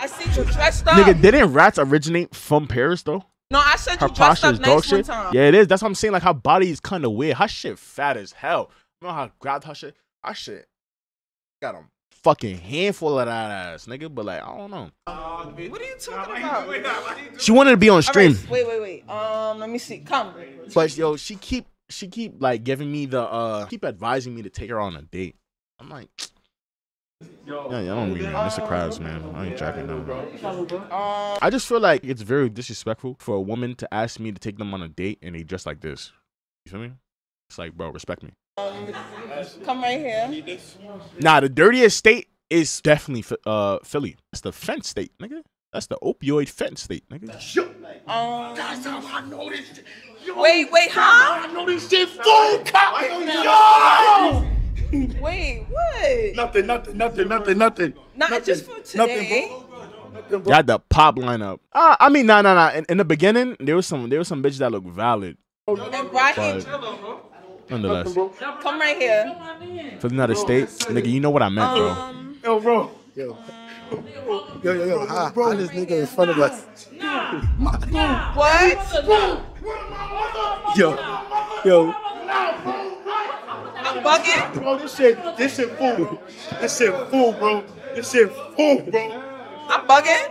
I see you dressed up. Nigga, didn't rats originate from Paris though? No, I said you dressed up nice one time. Yeah, it is. That's what I'm saying. Like her body is kind of weird. Her shit fat as hell. You know how I grabbed her shit? Her shit got him. Fucking handful of that ass, nigga. But like, I don't know. What are you talking about? She wanted to be on stream. Right, wait. Let me see. Come. But yo, she keep like giving me the keep advising me to take her on a date. I'm like, yeah, I don't mean that. It's a crabs, man. I ain't jacking down. I just feel like it's very disrespectful for a woman to ask me to take them on a date and they dress like this. You feel me? It's like, bro, respect me. Come right here. Nah, the dirtiest state is definitely Philly. That's the fence state, nigga. That's the opioid fence state, nigga. That's how I know this shit. Yo, wait, huh? I know this shit. Food copy. Yo! Wait, what? Nothing. Not just for today. Nothing, got the pop lineup. I mean, nah. In the beginning, there was some bitches that looked valid. Nonetheless, come right here. For another state, nigga, you know what I meant, bro. Yo, bro. Yo. Hi, this nigga in front of us. What? Bro. Yo. I'm bugging. Bro, this shit fool, bro. I'm bugging.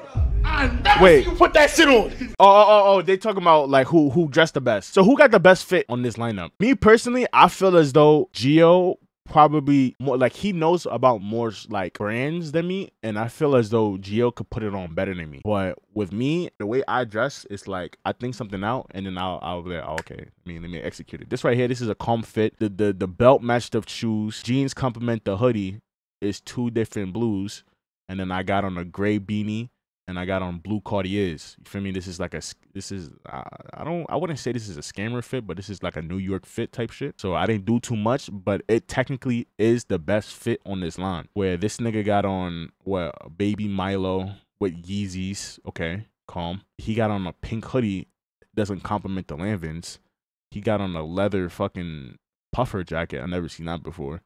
Wait, you put that shit on. Oh, they talking about like who dressed the best. So who got the best fit on this lineup? Me personally, I feel as though Gio probably more like he knows about more like brands than me, and I feel as though Gio could put it on better than me. But with me, the way I dress, it's like I think something out, and then I'll be like, oh, okay. I mean, let me execute it. This right here, this is a calm fit. The belt matched up shoes, jeans complement the hoodie. It's two different blues, and then I got on a gray beanie. And I got on blue Cartiers. You feel me? I wouldn't say this is a scammer fit, but this is like a New York fit type shit. So I didn't do too much, but it technically is the best fit on this line. Where this nigga got on baby Milo with Yeezys. Okay, calm. He got on a pink hoodie. Doesn't compliment the Lanvins. He got on a leather fucking puffer jacket. I never seen that before.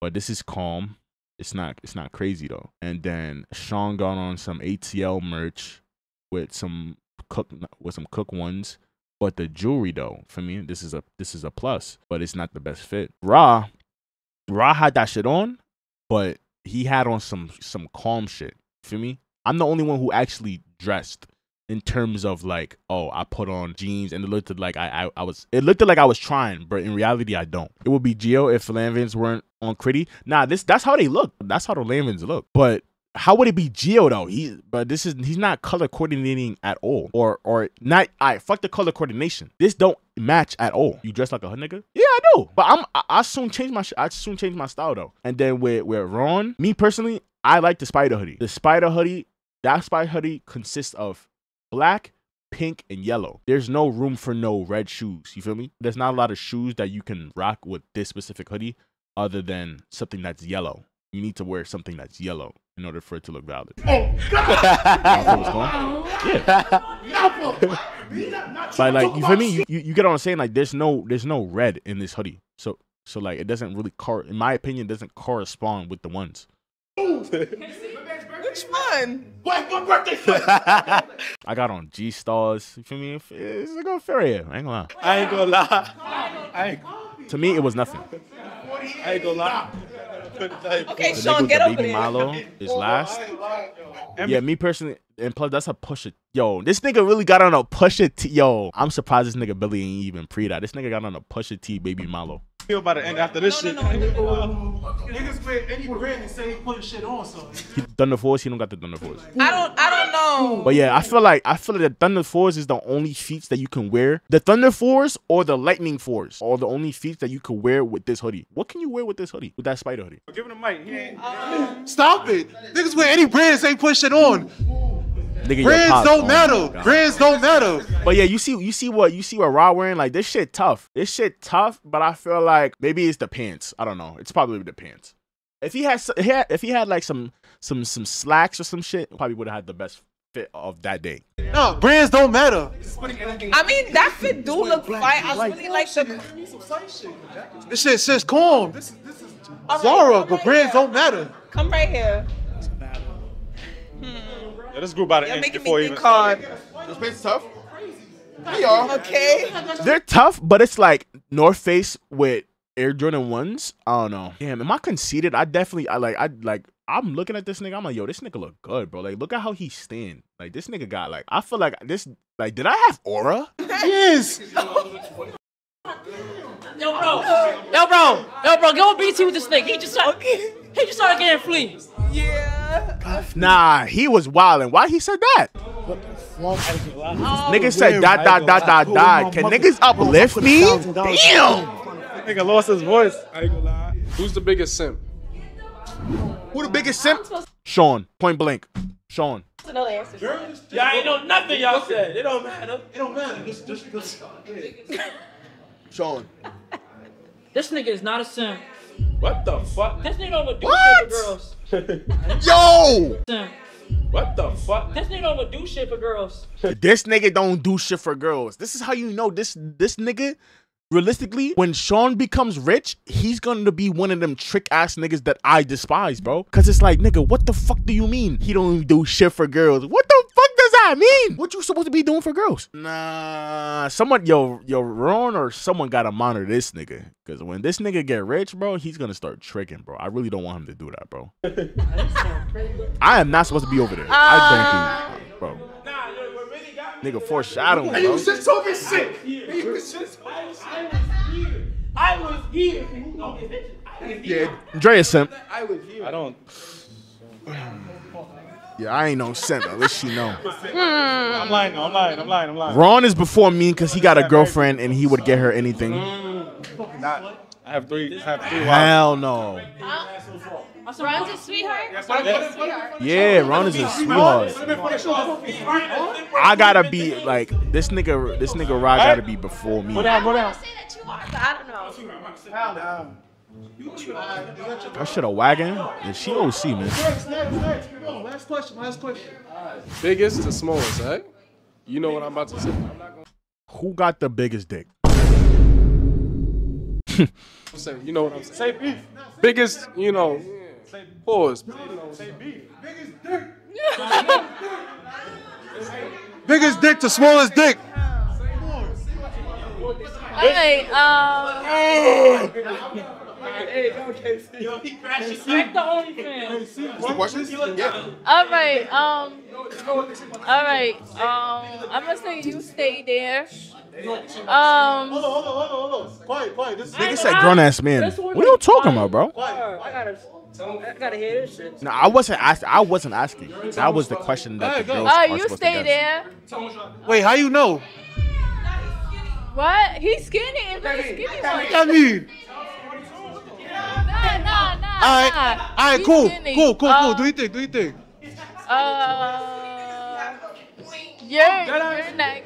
But this is calm. It's not crazy though. And then Sean got on some ATL merch with some cook ones. But the jewelry though, for me, this is a plus. But it's not the best fit. Ra had that shit on, but he had on some calm shit. For me, I'm the only one who actually dressed in terms of like, oh, I put on jeans and it looked like I was trying, but in reality I don't. It would be Gio if Lanvins weren't on Critty. Nah, that's how they look. That's how the Lanvins look. But how would it be Gio though? He's not color coordinating at all. Or not. I fuck the color coordination. This don't match at all. You dress like a hood nigga? Yeah, I do. But I soon change my style though. And then with Ron, me personally, I like the spider hoodie. That spider hoodie consists of black, pink, and yellow. There's no room for no red shoes. You feel me? There's not a lot of shoes that you can rock with this specific hoodie other than something that's yellow. You need to wear something that's yellow in order for it to look valid. Oh, God! Yeah. But like, you feel me? You get what I'm saying? Like, there's no red in this hoodie. So like, it doesn't really, in my opinion, doesn't correspond with the ones. Which one? What birthday? I got on G-Stars. You feel me? It's like a fairy. I ain't gonna lie. To me, it was nothing. I ain't gonna lie. Okay, the Sean, get over there. Milo is last. Yeah, me personally, and plus that's a Pusha. Yo, this nigga really got on a Pusha T. Yo, I'm surprised this nigga Billy ain't even pre that. This nigga got on a Pusha T, baby Milo. feel by the end after this shit. Niggas wear any brand and say they put shit on, so. Thunder Force, he don't got the Thunder Force. I don't know. But yeah, I feel like the Thunder Force is the only feats that you can wear. The Thunder Force or the Lightning Force are the only feats that you can wear with this hoodie. What can you wear with this hoodie? With that spider hoodie? Give him the mic. He ain't. Stop it. Niggas wear any brands they put shit on. Nigga, brands don't matter. Brands don't matter. But yeah, you see what Ra wearing. Like this shit tough. This shit tough. But I feel like maybe it's the pants. I don't know. It's probably the pants. If he had like some slacks or some shit, probably would have had the best fit of that day. No, brands don't matter. I mean, that fit do look fine. I really like the. This shit says calm. Zara, but brands don't matter. Come right here. Yeah, this group by the end before even. This place is tough. Hey, y'all. Okay. They're tough, but it's like North Face with Air Jordan 1s. I don't know. Damn, am I conceited? I'm looking at this nigga. I'm like, yo, this nigga look good, bro. Like, look at how he stand. Like, this nigga got like, I feel like this. Like, did I have aura? Yes. Yo, bro. Go on BT with this nigga. He just started getting fleas. Yeah. Nah, he was wildin'. Why he said that? What the fuck? Niggas said dot dot dot dot dot. Can niggas uplift me? Damn. Nigga lost his voice. I ain't gonna lie. Who's the biggest simp? Who the biggest simp? Sean. Point blank. Sean. Y'all ain't know nothing y'all said. It don't matter. It don't matter. Just Sean. This nigga is not a simp. What the fuck? This nigga overdo shit for girls. Yo! What the fuck? This nigga don't do shit for girls. This nigga don't do shit for girls. This is how you know this nigga, realistically, when Sean becomes rich, he's gonna be one of them trick ass niggas that I despise, bro. Cause it's like, nigga, what the fuck do you mean? He don't do shit for girls. What the fuck does that mean? What you supposed to be doing for girls? Nah, someone, yo, Ron or someone gotta monitor this nigga. Cause when this nigga get rich, bro, he's gonna start tricking, bro. I really don't want him to do that, bro. I am not supposed to be over there. I don't think, bro. Nigga foreshadowing, bro. You just talking shit. I was here. Yeah, Dre is simp. I was here. I don't. Yeah, I ain't no simp. At least she know. I'm lying. Ron is before me because he got a girlfriend and he would get her anything. I have three. Hell no. Ron's a sweetheart? Yeah, Ron is a sweetheart. I gotta be like this nigga Rod gotta be before me. What else? I don't know. That shit a wagon? Yeah, she OC, man. Last question. Biggest to smallest, right? You know what I'm about to say. Who got the biggest dick? You know what I'm saying? Say beef. Biggest, you know. Say pause. Say beef. Biggest dick. Biggest dick to smallest dick. Hey, Hey, okay. Yo, he crashed. Check the OnlyFans. Yeah. All right. I'm gonna say you stay there. Hold on. Quiet. This nigga said grown ass man. What are you talking about, bro? I gotta hear this shit. No, I wasn't asking. That was the question that the girls are supposed to answer. You stay there. Wait, how you know? What? He's skinny. What do you mean? Nah. All right, cool. Do you think? You're next.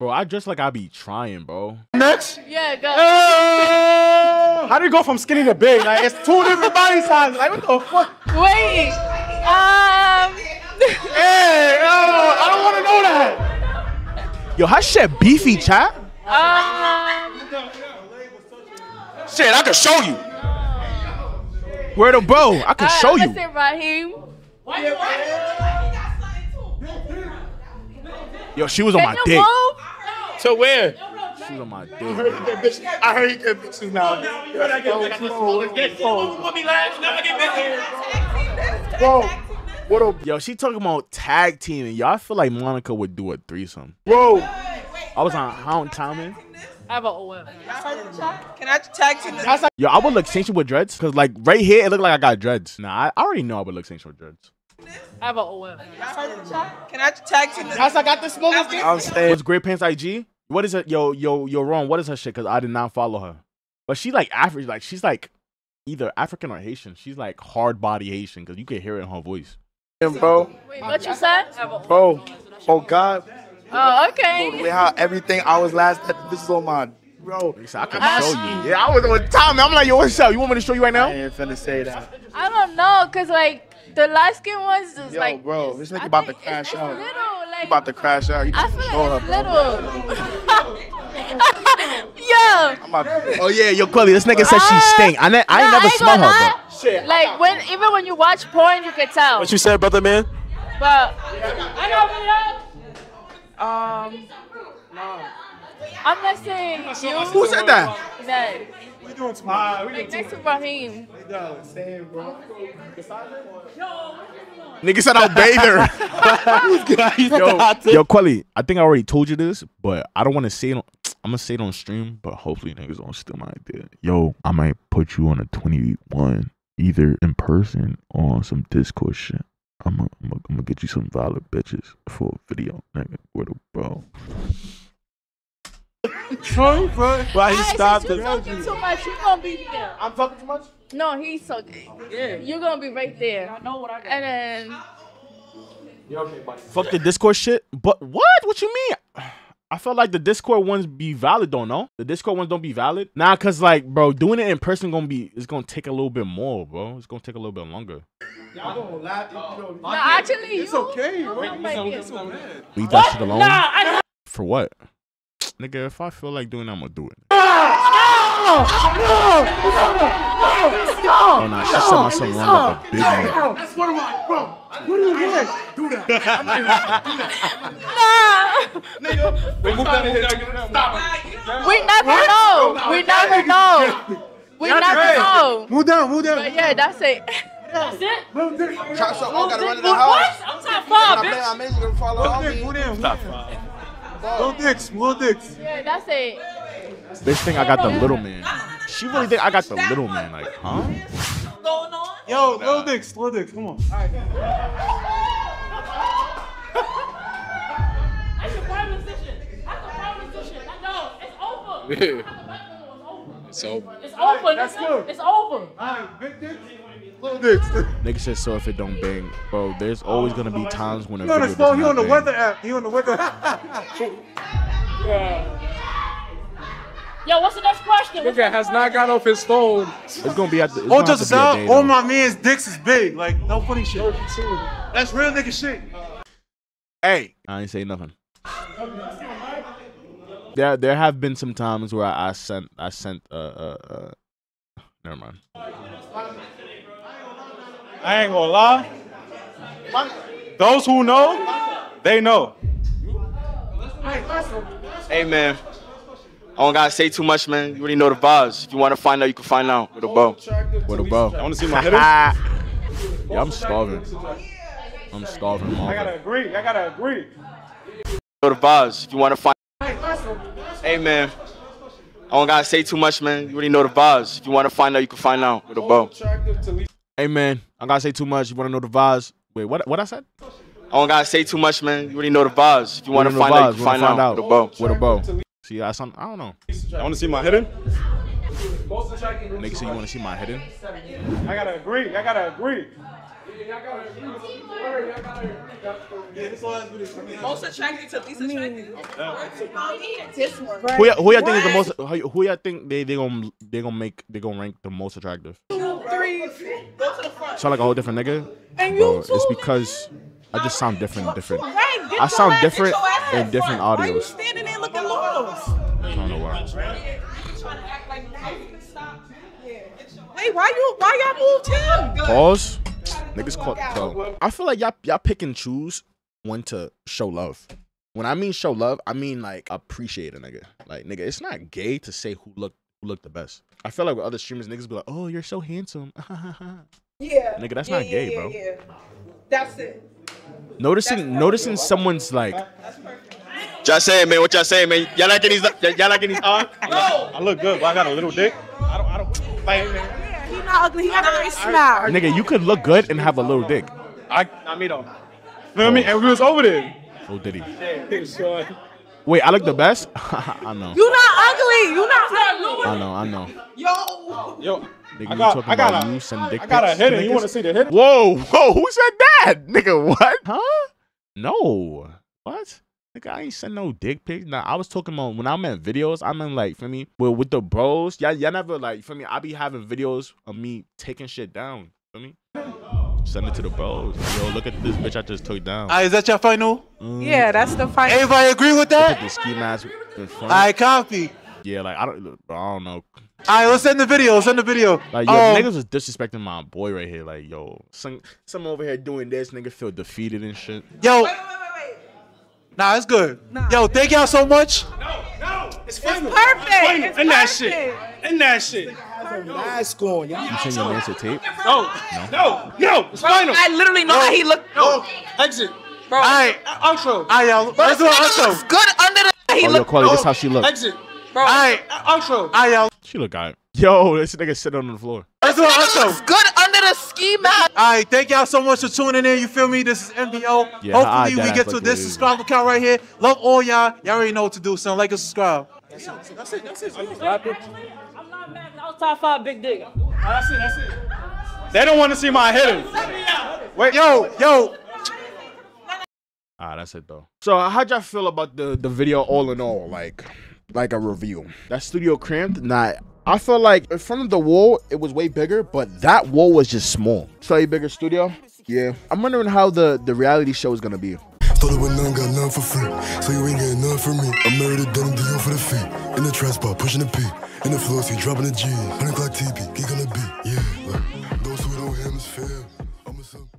Bro, I dress like I be trying, bro. Next? Yeah, go. How do you go from skinny to big? Like, it's two different body sizes. Like, what the fuck? Wait. Hey, I don't want to know that. Yo, how shit beefy, chat? Shit, I can show you. Where the bro? I can show you. Raheem. Yo, she was on my dick. To where? She was on my dick. I heard you get bitches now. You heard I get bitches. Whoa. Yo, she talking about tag teaming. Y'all feel like Monica would do a threesome. Whoa. I was on Hound Timing. I have an OM. Can I tag to this? Yo, I would look sanctioned with dreads. Because, like, right here, it looked like I got dreads. Nah, I already know I would look sanctioned with dreads. I have an OM. Can I tag to this? I got the smoke. I'm staying. What's Great Pants IG? What is it? Yo, wrong. What is her shit? Because I did not follow her. But she, like, African. Like, she's, like, either African or Haitian. She's, like, hard body Haitian. Because you can hear it in her voice. Bro. Wait, what you said? Bro. Oh, God. Oh, okay. With how everything I was last at, this is on my bro. I can show you. Yeah, I was on time. I'm like, yo, what's up? You want me to show you right now? I ain't finna say that. I don't know, cause like the light skin ones is yo, like. Yo, bro, this nigga about to crash out. It's little, like, about to crash out. You I feel like it's little. Yo. Oh yeah, yo, Quelly, this nigga said she stink. I ain't never smell her. Bro. Shit. Like even when you watch porn, you can tell. What you said, brother man? But I know. No. I'm not saying you. Who said that? No. We doing tomorrow. Like next to Raheem. Nigga said I'll bathe her. Yo, Quelly, I think I already told you this, but I don't want to say it on, I'm going to say it on stream, but hopefully niggas don't steal my idea. Yo, I might put you on a 21, either in person or on some Discord shit. I'm gonna get you some violent bitches for a video, nigga. Where the bro? Why he stopped? You talking too much. You gonna be there. I'm talking too much. No, he's talking. Yeah. You're gonna be right there. I know what I got. And then. Yeah, okay, buddy. Fuck the Discord shit. But what? What you mean? I felt like the Discord ones be valid, don't know. The Discord ones don't be valid. Nah, cause like, bro, doing it in person it's gonna take a little bit more, bro. It's gonna take a little bit longer. Y'all don't lie. Nah, actually, it's okay, bro. Leave that shit alone. Nah, for what? Nigga, if I feel like doing it, I'm gonna do it. No, nah, she said my son wrong like a big man. That's what I want, bro. What do you want? Do that. Nah. Nigga, we move out of here. Stop it. We never know. We never know. We never know. Move down, move down. But yeah, that's it. That's it? Move down. I gotta run to the house. What? I'm top five, bitch. I'm amazing. Gonna follow all me. Move down, move down. Little dicks, little dicks. Yeah, that's it. This thing I got the little man. She really think I got the little man, like, huh? Yo, little dicks, come on. All right. That's a prime position. That's a prime position. I know. It's over. It's over. It's over. That's good. It's over. All right, big dicks. Little dicks. Nigga said so if it don't bang, bro. There's always gonna be times when a video does not bang. He on the weather app. He on the weather app. Yeah. Yo, what's the next question? This guy has not got off his phone. It's gonna be at the. Oh, just now, all my man's dicks is big. Like, no funny shit. That's real nigga shit. Hey. I ain't say nothing. There have been some times where I sent never mind. I ain't gonna lie. Those who know, they know. Hey, man. I don't gotta say too much, man. You already know the vibes. If you wanna find out, you can find out with a bow. With a bow. I wanna see my hitters. Yeah, I'm starving. I'm starving, mom. I gotta agree. You know the vibes. If you wanna find out. Hey, man. I don't gotta say too much, man. You already know the vibes. If you wanna find out, you can find out with a bow. Hey, man. I don't gotta say too much. You wanna know the vibes? Wait, what I said? I don't gotta say too much, man. You already know the vibes. If you wanna find out, you can find out with a bow. With a bow. See, I don't know. I want to see my hidden. Nigga, so you want to see my hidden? I gotta agree. Most attracted to least attracted. Who y'all think is the most? Who y'all think they gonna rank the most attractive? 2, 3. Go to the front. Sound like a whole different nigga. And you too. It's because I just sound different. I sound different in different audios. I don't know why. Hey, why y'all moved him? Pause. Niggas caught the toe. I feel like y'all pick and choose when to show love. When I mean show love, I mean like appreciate a nigga. Like nigga, it's not gay to say who looked the best. I feel like with other streamers, niggas be like, oh, you're so handsome. Yeah. Nigga, that's not gay, bro. Yeah. That's it. Noticing someone's like. That's perfect. Y'all saying, man? What y'all saying, man? Y'all liking these? Y'all liking these? No. I look good, but I got a little dick. I don't. Like, yeah, he's not ugly. He got a nice smile. Nigga, you could look good and have a little dick. Not me though. You know what I mean? And we was over there. Oh, did he? Wait, I look the best? I know. You not ugly. You not ugly. I know. Yo. Nigga, I got a headache. You want to see the headache? Whoa. Who said that? Nigga, what? Huh? No. What? Nigga, I ain't sent no dick pics. Nah, I was talking about when I'm in videos, I'm in like, for me, with the bros. Y'all never like, for me, I be having videos of me taking shit down. For me? Send it to the bros. Yo, look at this bitch I just took down. Is that your final? Yeah, that's the final. Everybody agree with that? The ski mask in front. I copy. Yeah, like, I don't know. Alright, let's send the video. Send the video. Like, yo, niggas was disrespecting my boy right here. Like, yo, some over here doing this, nigga feel defeated and shit. Yo. Wait. Nah, it's good. Nah. Yo, thank y'all so much. No. It's final. It's perfect. It's in that shit. It's mask on, y'all. You seen your man to tape? No. It's final. I literally know how he looked. No. Exit. Bro. Alright. Outro. Alright, y'all. Let's do an outro. Looks good under the... He looked... Yo, that's how she looked. Exit. Bro. Alright. Outro. Alright, y'all. She look alright. Yo, this nigga sitting on the floor. This nigga looks good under the ski mask. Alright, thank y'all so much for tuning in. You feel me? This is MBO. Yeah, hopefully we get to this subscribe account right here. Love all y'all. Y'all already know what to do. So like and subscribe. That's it. I'm not mad. I was top 5 big dick. That's it. They don't want to see my head. Wait, yo. That's it though. So how'd y'all feel about the video all in all? Like a review. That studio cramped? Nah, I feel like in front of the wall, it was way bigger, but that wall was just small. Slightly bigger studio? Yeah. I'm wondering how the reality show is gonna be. Started with none, got none for free. So you ain't getting none from me. I'm married to Dunn, deal for the fee. In the trash spot, pushing the P. In the floor, see, dropping the G. 100 o'clock TP, geek on the beat. Yeah, like, those who don't hemisphere, I'm a son.